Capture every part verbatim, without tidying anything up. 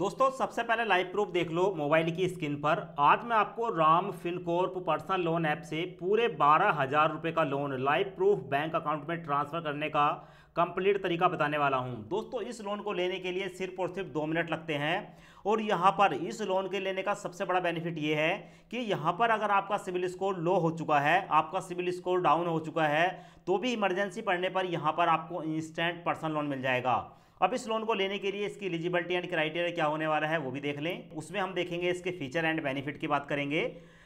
दोस्तों सबसे पहले लाइव प्रूफ देख लो मोबाइल की स्क्रीन पर। आज मैं आपको Ram Fincorp personal loan app से पूरे बारह हज़ार रुपये का loan live proof bank account में ट्रांसफ़र करने का कंप्लीट तरीका बताने वाला हूं। दोस्तों इस लोन को लेने के लिए सिर्फ और सिर्फ दो मिनट लगते हैं और यहां पर इस लोन के लेने का सबसे बड़ा बेनिफिट ये है कि यहां पर अगर आपका सिविल स्कोर लो हो चुका है, आपका सिविल स्कोर डाउन हो चुका है, तो भी इमरजेंसी पड़ने पर यहां पर आपको इंस्टेंट पर्सनल लोन मिल जाएगा। अब इस लोन को लेने के लिए इसकी एलिजिबिलिटी एंड क्राइटेरिया क्या होने वाला है वो भी देख लें। उसमें हम देखेंगे इसके फीचर एंड बेनिफिट की बात करेंगे।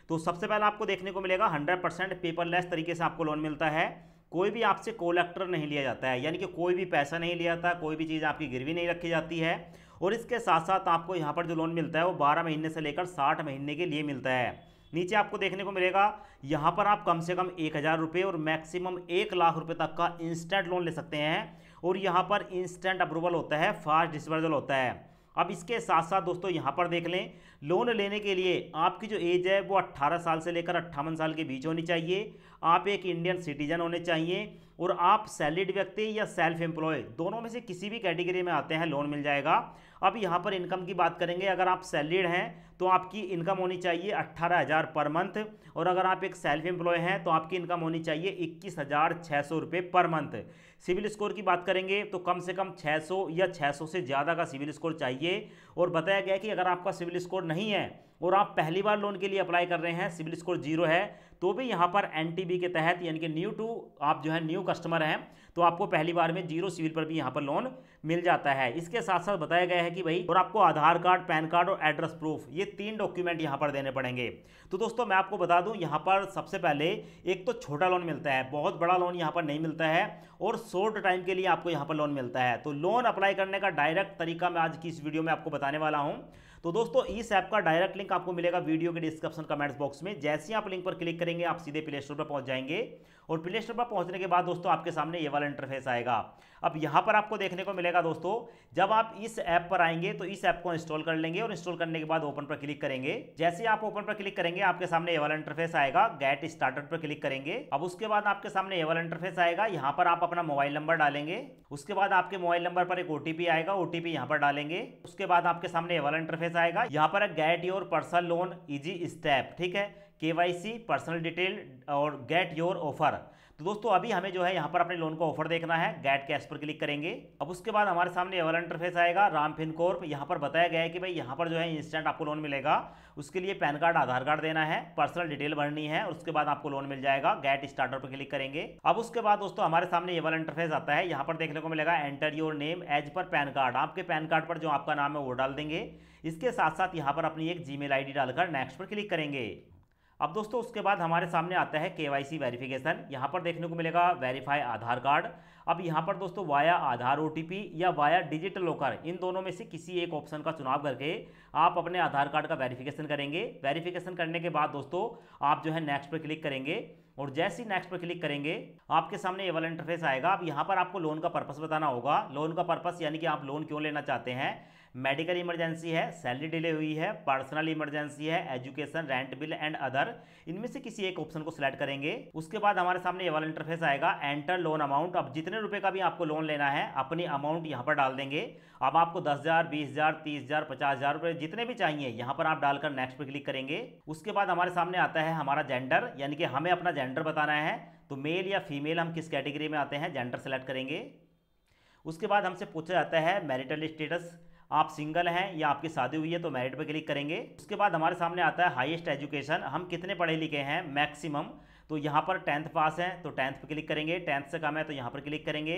तो सबसे पहले आपको देखने को मिलेगा हंड्रेड परसेंट पेपरलेस तरीके से आपको लोन मिलता है। कोई भी आपसे कोलेक्टर नहीं लिया जाता है, यानी कि कोई भी पैसा नहीं लिया जाता, कोई भी चीज़ आपकी गिरवी नहीं रखी जाती है। और इसके साथ साथ आपको यहाँ पर जो लोन मिलता है वो बारह महीने से लेकर साठ महीने के लिए मिलता है। नीचे आपको देखने को मिलेगा यहाँ पर आप कम से कम एक हज़ार रुपये और मैक्सिमम एक लाख रुपये तक का इंस्टेंट लोन ले सकते हैं और यहाँ पर इंस्टेंट अप्रूवल होता है, फास्ट डिस्बर्सल होता है। अब इसके साथ साथ दोस्तों यहाँ पर देख लें, लोन लेने के लिए आपकी जो एज है वो अट्ठारह साल से लेकर अट्ठावन साल के बीच होनी चाहिए, आप एक इंडियन सिटीजन होने चाहिए और आप सैलरीड व्यक्ति या सेल्फ एम्प्लॉय दोनों में से किसी भी कैटेगरी में आते हैं लोन मिल जाएगा। अब यहाँ पर इनकम की बात करेंगे, अगर आप सैलरीड हैं तो आपकी इनकम होनी चाहिए अट्ठारह हज़ार पर मंथ और अगर आप एक सेल्फ एम्प्लॉय हैं तो आपकी इनकम होनी चाहिए इक्कीस हज़ार छः सौ रुपये पर मंथ। सिविल स्कोर की बात करेंगे तो कम से कम छः सौ या छः सौ से ज़्यादा का सिविल स्कोर चाहिए और बताया गया कि अगर आपका सिविल स्कोर नहीं है और आप पहली बार लोन के लिए अप्लाई कर रहे हैं, सिविल स्कोर जीरो है, तो भी यहाँ पर एनटीबी के तहत यानी कि न्यू टू आप जो है न्यू कस्टमर हैं तो आपको पहली बार में जीरो सिविल पर भी यहाँ पर लोन मिल जाता है। इसके साथ साथ बताया गया है कि भाई और आपको आधार कार्ड, पैन कार्ड और एड्रेस प्रूफ ये तीन डॉक्यूमेंट यहाँ पर देने पड़ेंगे। तो दोस्तों मैं आपको बता दूँ यहाँ पर सबसे पहले एक तो छोटा लोन मिलता है, बहुत बड़ा लोन यहाँ पर नहीं मिलता है और शॉर्ट टाइम के लिए आपको यहाँ पर लोन मिलता है। तो लोन अप्लाई करने का डायरेक्ट तरीका मैं आज की इस वीडियो में आपको बताने वाला हूँ। तो दोस्तों इस ऐप का डायरेक्ट लिंक आपको मिलेगा वीडियो के डिस्क्रिप्शन कमेंट्स बॉक्स में। जैसे ही आप लिंक पर क्लिक करेंगे आप सीधे प्ले स्टोर पर पहुंच जाएंगे और प्ले स्टोर पर पहुंचने के बाद दोस्तों आपके सामने ये वाला इंटरफेस आएगा। अब यहाँ पर आपको देखने को मिलेगा दोस्तों, जब आप इस ऐप पर आएंगे तो इस ऐप को इंस्टॉल कर लेंगे और इंस्टॉल करने के बाद ओपन पर क्लिक करेंगे। जैसे ही आप ओपन पर क्लिक करेंगे आपके सामने ये वाला इंटरफेस आएगा, गेट स्टार्टेड पर क्लिक करेंगे। अब उसके बाद आपके सामने ये वाला इंटरफेस आएगा, यहाँ पर आप अपना मोबाइल नंबर डालेंगे, उसके बाद आपके मोबाइल नंबर पर एक ओटीपी आएगा, ओटीपी यहाँ पर डालेंगे, उसके बाद आपके सामने ये वाला इंटरफेस आएगा, यहाँ पर get your personal loan easy step, ठीक है, केवाईसी, पर्सनल डिटेल और गेट योर ऑफर। तो दोस्तों अभी हमें जो है यहाँ पर अपने लोन का ऑफर देखना है, गेट कैश पर क्लिक करेंगे। अब उसके बाद हमारे सामने ये वाला इंटरफेस आएगा, राम फिनकॉर्प, यहाँ पर बताया गया है कि भाई यहाँ पर जो है इंस्टेंट आपको लोन मिलेगा, उसके लिए पैन कार्ड, आधार कार्ड देना है, पर्सनल डिटेल भरनी है और उसके बाद आपको लोन मिल जाएगा। गेट स्टार्टर पर क्लिक करेंगे। अब उसके बाद दोस्तों हमारे सामने ये वाला इंटरफेस आता है, यहाँ पर देखने को मिलेगा एंटर योर नेम एज पर पैन कार्ड, आपके पैन कार्ड पर जो आपका नाम है वो डाल देंगे। इसके साथ साथ यहाँ पर अपनी एक जीमेल आईडी डालकर नेक्स्ट पर क्लिक करेंगे। अब दोस्तों उसके बाद हमारे सामने आता है केवाईसी वेरिफिकेशन, यहाँ पर देखने को मिलेगा वेरीफाई आधार कार्ड। अब यहाँ पर दोस्तों वाया आधार ओटीपी या वाया डिजिटल लॉकर, इन दोनों में से किसी एक ऑप्शन का चुनाव करके आप अपने आधार कार्ड का वेरिफिकेशन करेंगे। वेरिफिकेशन करने के बाद दोस्तों आप जो है नेक्स्ट पर क्लिक करेंगे और जैसे ही नेक्स्ट पर क्लिक करेंगे आपके सामने ये वाला इंटरफेस आएगा। अब यहाँ पर आपको लोन का पर्पस बताना होगा, लोन का पर्पस यानी कि आप लोन क्यों लेना चाहते हैं। मेडिकल इमरजेंसी है, सैलरी डिले हुई है, पर्सनल इमरजेंसी है, education, rent bill and other, इनमें से किसी एक ऑप्शन को सिलेक्ट करेंगे। उसके बाद हमारे सामने ये वाला इंटरफेस आएगा, एंटर लोन अमाउंट। अब जितने रुपए का भी आपको लोन लेना है अपनी अमाउंट यहाँ पर डाल देंगे। अब आपको दस हज़ार बीस हज़ार तीस हज़ार पचास हज़ार रुपये जितने भी चाहिए यहाँ पर आप डालकर नेक्स्ट पर क्लिक करेंगे। उसके बाद हमारे सामने आता है हमारा जेंडर, यानी कि हमें अपना जेंडर बताना है, तो मेल या फीमेल हम किस कैटेगरी में आते हैं, जेंडर सेलेक्ट करेंगे। उसके बाद हमसे पूछा जाता है मैरिटल स्टेटस, आप सिंगल हैं या आपकी शादी हुई है, तो मैरिट पर क्लिक करेंगे। उसके बाद हमारे सामने आता है हाईएस्ट एजुकेशन, हम कितने पढ़े लिखे हैं मैक्सिमम, तो यहाँ पर टेंथ पास है तो टेंथ पर क्लिक करेंगे, टेंथ से कम है तो यहाँ पर क्लिक करेंगे,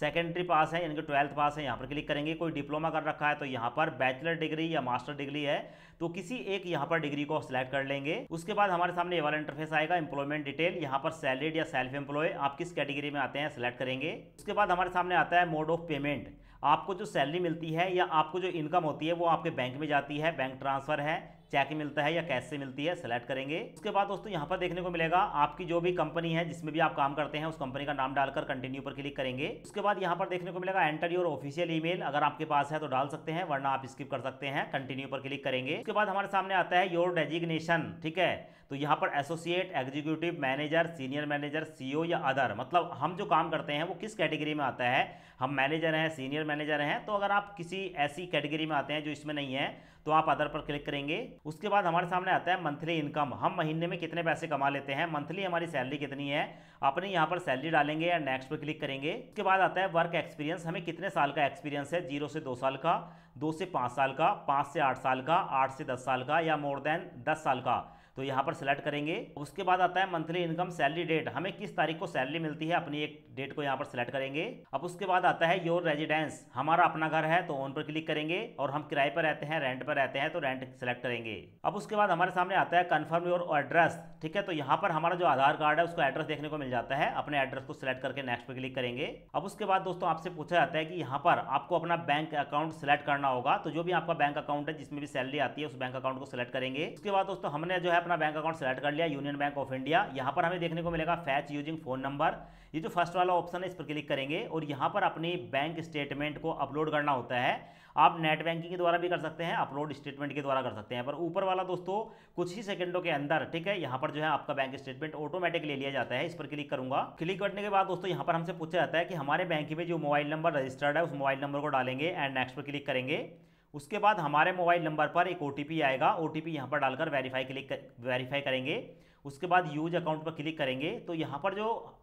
सेकेंडरी पास है यानी कि ट्वेल्थ पास है यहाँ पर क्लिक करेंगे, कोई डिप्लोमा कर रखा है तो यहाँ पर बैचलर डिग्री या मास्टर डिग्री है तो किसी एक यहाँ पर डिग्री को सिलेक्ट कर लेंगे। उसके बाद हमारे सामने ये वाला इंटरफेस आएगा, एम्प्लॉयमेंट डिटेल, यहाँ पर सैलरीड या सेल्फ एम्प्लॉय, आप किस कैटेगरी में आते हैं सिलेक्ट करेंगे। उसके बाद हमारे सामने आता है मोड ऑफ पेमेंट, आपको जो सैलरी मिलती है या आपको जो इनकम होती है वो आपके बैंक में जाती है, बैंक ट्रांसफ़र है, चेक मिलता है या कैश से मिलती है, सेलेक्ट करेंगे। उसके बाद दोस्तों यहाँ पर देखने को मिलेगा आपकी जो भी कंपनी है जिसमें भी आप काम करते हैं उस कंपनी का नाम डालकर कंटिन्यू पर क्लिक करेंगे। उसके बाद यहाँ पर देखने को मिलेगा एंटर योर ऑफिशियल ईमेल, अगर आपके पास है तो डाल सकते हैं वरना आप स्किप कर सकते हैं, कंटिन्यू पर क्लिक करेंगे। उसके बाद हमारे सामने आता है योर डेजिग्नेशन, ठीक है, तो यहाँ पर associate, executive manager, senior manager, CEO या अदर, मतलब हम जो काम करते हैं वो किस कैटेगरी में आता है, हम मैनेजर हैं, सीनियर मैनेजर हैं, तो अगर आप किसी ऐसी कैटेगरी में आते हैं जो इसमें नहीं है तो आप अदर पर क्लिक करेंगे। उसके बाद हमारे सामने आता है मंथली इनकम, हम महीने में कितने पैसे कमा लेते हैं, मंथली हमारी सैलरी कितनी है, अपने यहाँ पर सैलरी डालेंगे या नेक्स्ट पर क्लिक करेंगे। उसके बाद आता है वर्क एक्सपीरियंस, हमें कितने साल का एक्सपीरियंस है, जीरो से दो साल का, दो से पाँच साल का, पाँच से आठ साल का, आठ से दस साल का या मोर देन दस साल का, तो यहाँ पर सेलेक्ट करेंगे। उसके बाद आता है मंथली इनकम, सैलरी डेट, हमें किस तारीख को सैलरी मिलती है, अपनी एक डेट को यहाँ पर सेलेक्ट करेंगे। अब उसके बाद आता है योर रेजिडेंस, हमारा अपना घर है तो ऑन पर क्लिक करेंगे, और हम किराए पर रहते हैं, रेंट पर रहते हैं तो रेंट सेलेक्ट करेंगे। अब उसके बाद हमारे सामने आता है कन्फर्म योर एड्रेस, ठीक है, तो यहाँ पर हमारा जो आधार कार्ड है उसका एड्रेस देखने को मिल जाता है, अपने एड्रेस को सिलेक्ट करके नेक्स्ट पर क्लिक करेंगे। अब उसके बाद दोस्तों आपसे पूछा जाता है कि यहाँ पर आपको अपना बैंक अकाउंट सिलेक्ट करना होगा, तो जो भी आपका बैंक अकाउंट है जिसमें भी सैलरी आती है उस बैंक अकाउंट को सिलेक्ट करेंगे। उसके बाद दोस्तों हमने जो है अपना बैंक अकाउंट सेलेक्ट कर लिया, यूनियन बैंक ऑफ इंडिया। यहाँ पर हमें देखने को मिलेगा फैच यूजिंग फोन नंबर, ये जो फर्स्ट वाला ऑप्शन है इस पर क्लिक करेंगे, और यहाँ पर अपनी बैंक स्टेटमेंट को अपलोड करना होता है। आप नेट बैंकिंग के द्वारा भी कर सकते हैं, अपलोड स्टेटमेंट के द्वारा कर सकते हैं, पर ऊपर वाला दोस्तों कुछ ही सेकंडों के अंदर, ठीक है, यहाँ पर जो है आपका बैंक स्टेटमेंट ऑटोमेटिकली लिया जाता है। इस पर क्लिक करूंगा, क्लिक करने के बाद दोस्तों यहाँ पर हमसे पूछा जाता है कि हमारे बैंक में जो मोबाइल नंबर रजिस्टर्ड है उस मोबाइल नंबर को डालेंगे एंड नेक्स्ट पर क्लिक करेंगे। उसके बाद हमारे मोबाइल नंबर पर एक ओटीपी आएगा, ओटीपी यहाँ पर डालकर वेरीफाई क्लिक कर, वेरीफाई करेंगे। उसके बाद यूज अकाउंट पर क्लिक करेंगे, तो यहाँ पर जो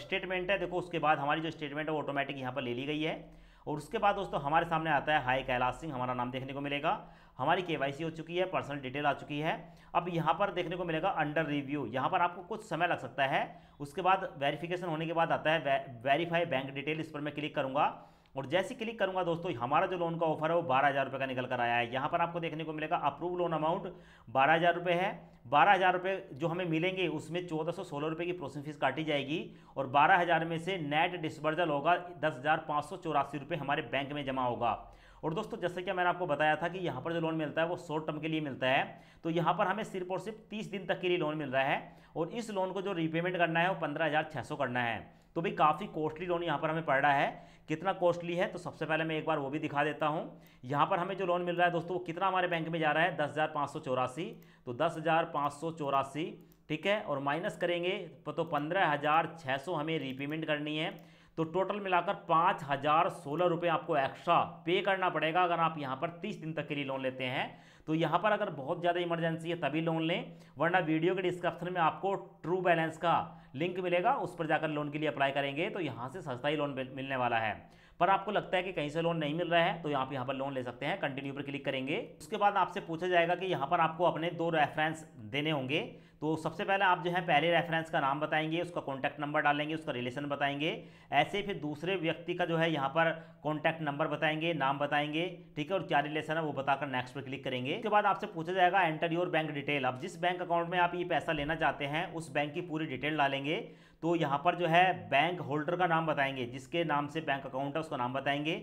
स्टेटमेंट है देखो, उसके बाद हमारी जो स्टेटमेंट है ऑटोमेटिक यहाँ पर ले ली गई है। और उसके बाद दोस्तों हमारे सामने आता है हाय कैलाश सिंह, हमारा नाम देखने को मिलेगा, हमारी केवाईसी हो चुकी है, पर्सनल डिटेल आ चुकी है। अब यहाँ पर देखने को मिलेगा अंडर रिव्यू, यहाँ पर आपको कुछ समय लग सकता है। उसके बाद वेरिफिकेशन होने के बाद आता है वे, वेरीफाई बैंक डिटेल, इस पर मैं क्लिक करूँगा, और जैसे क्लिक करूंगा दोस्तों हमारा जो लोन का ऑफर है वो बारह हज़ार रुपये का निकल कर आया है। यहाँ पर आपको देखने को मिलेगा अप्रूव लोन अमाउंट बारह हज़ार रुपये है, बारह हज़ार रुपये जो हमें मिलेंगे उसमें चौदह सौ सोलह रुपये की प्रोसेसिंग फीस काटी जाएगी, और बारह हज़ार में से नेट डिस्बर्जल होगा दस हज़ार पाँच सौ चौरासी रुपये हमारे बैंक में जमा होगा। और दोस्तों जैसे कि मैंने आपको बताया था कि यहाँ पर जो लोन मिलता है वो शॉर्ट टर्म के लिए मिलता है, तो यहाँ पर हमें सिर्फ और सिर्फ तीस दिन तक के लिए लोन मिल रहा है, और इस लोन को जो रीपेमेंट करना है वो पंद्रह हज़ार छः सौ करना है। तो भी काफ़ी कॉस्टली लोन यहाँ पर हमें पड़ रहा है, कितना कॉस्टली है तो सबसे पहले मैं एक बार वो भी दिखा देता हूँ। यहाँ पर हमें जो लोन मिल रहा है दोस्तों वो कितना हमारे बैंक में जा रहा है, दस हज़ार पाँच सौ चौरासी, तो दस हज़ार पाँच सौ चौरासी, ठीक है, और माइनस करेंगे तो पंद्रह हज़ार छः सौ हमें रीपेमेंट करनी है, तो टोटल मिलाकर पाँच हज़ार सोलह रुपये आपको एक्स्ट्रा पे करना पड़ेगा अगर आप यहाँ पर तीस दिन तक के लिए लोन लेते हैं। तो यहाँ पर अगर बहुत ज़्यादा इमरजेंसी है तभी लोन लें, वरना वीडियो के डिस्क्रिप्शन में आपको ट्रू बैलेंस का लिंक मिलेगा, उस पर जाकर लोन के लिए अप्लाई करेंगे तो यहाँ से सस्ता ही लोन मिलने वाला है। पर आपको लगता है कि कहीं से लोन नहीं मिल रहा है तो आप यहाँ पर लोन ले सकते हैं, कंटिन्यू पर क्लिक करेंगे। उसके बाद आपसे पूछा जाएगा कि यहाँ पर आपको अपने दो रेफरेंस देने होंगे, तो सबसे पहले आप जो है पहले रेफरेंस का नाम बताएंगे, उसका कॉन्टैक्ट नंबर डालेंगे, उसका रिलेशन बताएंगे, ऐसे ही फिर दूसरे व्यक्ति का जो है यहाँ पर कॉन्टैक्ट नंबर बताएंगे, नाम बताएंगे, ठीक है, और क्या रिलेशन है वो बताकर नेक्स्ट पर क्लिक करेंगे। उसके बाद आपसे पूछा जाएगा एंटर योर बैंक डिटेल, अब जिस बैंक अकाउंट में आप ये पैसा लेना चाहते हैं उस बैंक की पूरी डिटेल डालेंगे, तो यहाँ पर जो है बैंक होल्डर का नाम बताएंगे, जिसके नाम से बैंक अकाउंट है उसका नाम बताएंगे,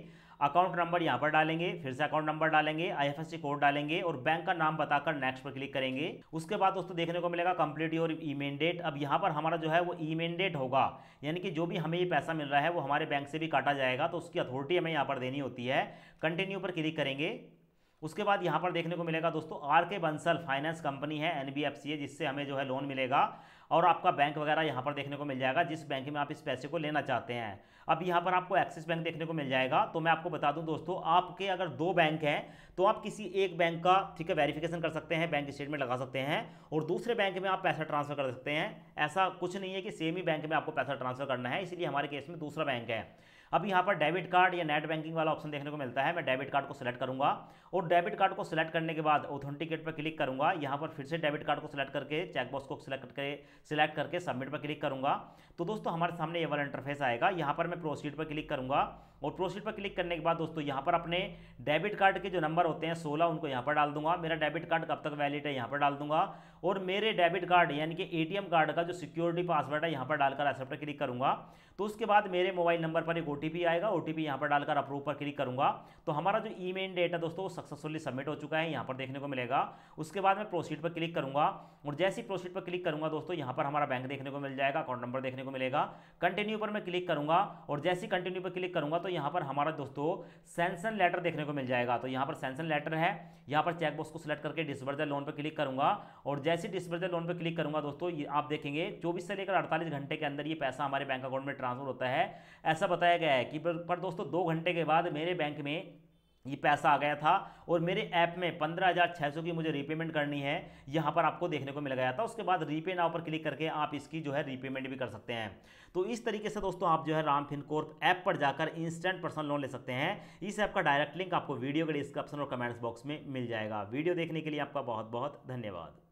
अकाउंट नंबर यहाँ पर डालेंगे, फिर से अकाउंट नंबर डालेंगे, आईएफएससी कोड डालेंगे, और बैंक का नाम बताकर नेक्स्ट पर क्लिक करेंगे। उसके बाद दोस्तों देखने को मिलेगा कंप्लीट योर ई मैंडेट, अब यहाँ पर हमारा जो है वो ई मैंडेट होगा, यानी कि जो भी हमें ये पैसा मिल रहा है वो हमारे बैंक से भी काटा जाएगा, तो उसकी अथॉरिटी हमें यहाँ पर देनी होती है, कंटिन्यू पर क्लिक करेंगे। उसके बाद यहाँ पर देखने को मिलेगा दोस्तों R K Bansal finance company है, एनबीएफसी है, जिससे हमें जो है लोन मिलेगा, और आपका बैंक वगैरह यहाँ पर देखने को मिल जाएगा जिस बैंक में आप इस पैसे को लेना चाहते हैं। अब यहाँ पर आपको एक्सिस बैंक देखने को मिल जाएगा, तो मैं आपको बता दूं दोस्तों आपके अगर दो बैंक हैं तो आप किसी एक बैंक का, ठीक है, वेरिफिकेशन कर सकते हैं, बैंक स्टेटमेंट लगा सकते हैं, और दूसरे बैंक में आप पैसा ट्रांसफर कर सकते हैं। ऐसा कुछ नहीं है कि सेम ही बैंक में आपको पैसा ट्रांसफर करना है, इसलिए हमारे केस में दूसरा बैंक है। अब यहाँ पर डेबिट कार्ड या नेट बैंकिंग वाला ऑप्शन देखने को मिलता है, मैं डेबिट कार्ड को सिलेक्ट करूँगा, और डेबिट कार्ड को सिलेक्ट करने के बाद ऑथेंटिकेट पर क्लिक करूँगा। यहाँ पर फिर से डेबिट कार्ड को सिलेक्ट करके चेकबॉक्स को सिलेक्ट करके सिलेक्ट करके सबमिट पर क्लिक करूँगा, तो दोस्तों हमारे सामने ये वाला इंटरफेस आएगा। यहाँ पर मैं प्रोसीड पर क्लिक करूँगा, और प्रोसीड पर क्लिक करने के बाद दोस्तों यहाँ पर अपने डेबिट कार्ड के जो नंबर होते हैं सोलह उनको यहाँ पर डाल दूंगा। मेरा डेबिट कार्ड कब तक वैलिड है यहाँ पर डाल दूंगा और मेरे डेबिट कार्ड यानी कि एटीएम कार्ड का जो सिक्योरिटी पासवर्ड है यहाँ पर डालकर एक्सेप्ट पर क्लिक करूँगा। तो उसके बाद मेरे मोबाइल नंबर पर एक ओटीपी आएगा, ओटीपी यहाँ पर डालकर अप्रूव पर क्लिक करूँगा। तो हमारा जो ईमेल डेटा दोस्तों वो सक्सेसफुली सबमिट हो चुका है यहाँ पर देखने को मिलेगा। उसके बाद मैं प्रोसीड पर क्लिक करूँगा और जैसे ही प्रोसीड पर क्लिक करूँगा दोस्तों यहाँ पर हमारा बैंक देखने को मिल जाएगा, अकाउंट नंबर देखने को मिलेगा। कंटिन्यू पर मैं क्लिक करूँगा और जैसे ही कंटिन्यू पर क्लिक करूँगा तो यहाँ पर हमारा दोस्तों सैंक्शन लेटर देखने को मिल जाएगा। तो यहाँ पर सैंक्शन लेटर है, यहाँ पर चेकबॉक्स को सिलेक्ट करके डिसबर्सल लोन पर क्लिक करूँगा और जैसे डिसबर्सल लोन पर क्लिक करूँगा दोस्तों ये आप देखेंगे चौबीस से लेकर अड़तालीस घंटे के अंदर ये पैसा हमारे बैंक अकाउंट में ट्रांसफर होता है ऐसा बताया गया है कि पर, पर दोस्तों दो घंटे के बाद मेरे बैंक में ये पैसा आ गया था और मेरे ऐप में पंद्रह हज़ार छः सौ की मुझे रीपेमेंट करनी है यहाँ पर आपको देखने को मिल गया था। उसके बाद रीपे नाउ पर क्लिक करके आप इसकी जो है रीपेमेंट भी कर सकते हैं। तो इस तरीके से दोस्तों आप जो है राम फिनकॉर्प ऐप पर जाकर इंस्टेंट पर्सनल लोन ले सकते हैं। इस ऐप का डायरेक्ट लिंक आपको वीडियो के डिस्क्रिप्शन और कमेंट्स बॉक्स में मिल जाएगा। वीडियो देखने के लिए आपका बहुत बहुत धन्यवाद।